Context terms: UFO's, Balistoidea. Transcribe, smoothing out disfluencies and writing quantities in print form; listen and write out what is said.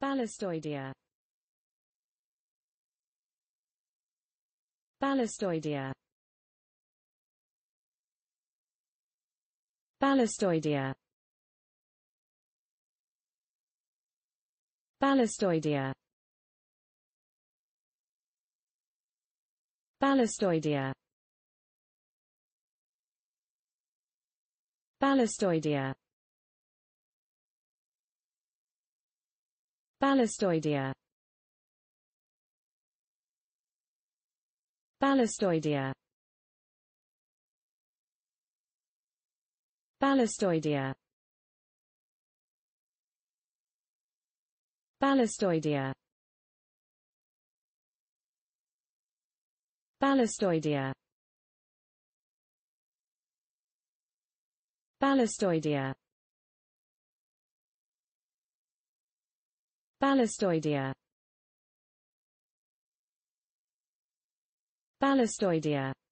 Balistoidea. Balistoidea. Balistoidea. Balistoidea. Balistoidea. Balistoidea. Balistoidea. Balistoidea. Balistoidea. Balistoidea. Balistoidea. Balistoidea. Balistoidea. Balistoidea.